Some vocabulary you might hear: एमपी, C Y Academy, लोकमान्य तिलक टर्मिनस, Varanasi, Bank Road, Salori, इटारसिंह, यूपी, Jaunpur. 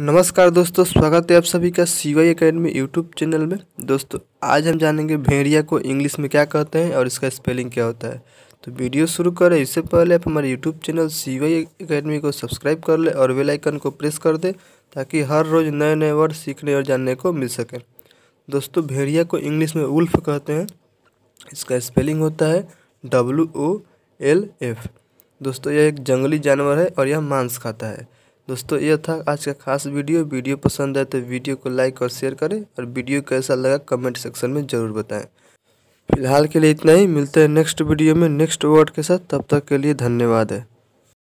नमस्कार दोस्तों, स्वागत है आप सभी का C Y academy YouTube channel में। दोस्तों आज हम जानेंगे भेड़िया को इंग्लिश में क्या कहते हैं और इसका स्पेलिंग क्या होता है। तो वीडियो शुरू करें इससे पहले आप हमारे YouTube channel C Y academy को सब्सक्राइब कर लें और बेल आइकन को प्रेस कर दें ताकि हर रोज़ नए नए वर्ड सीखने और जानने को मिल सके। दोस्तों भेड़िया को इंग्लिश में वुल्फ कहते हैं। इसका स्पेलिंग होता है WOLF। दोस्तों यह एक जंगली जानवर है और यह मांस खाता है। दोस्तों यह था आज का खास वीडियो पसंद आए तो वीडियो को लाइक और शेयर करें और वीडियो कैसा लगा कमेंट सेक्शन में ज़रूर बताएं। फिलहाल के लिए इतना ही, मिलते हैं नेक्स्ट वीडियो में नेक्स्ट वर्ड के साथ। तब तक के लिए धन्यवाद है।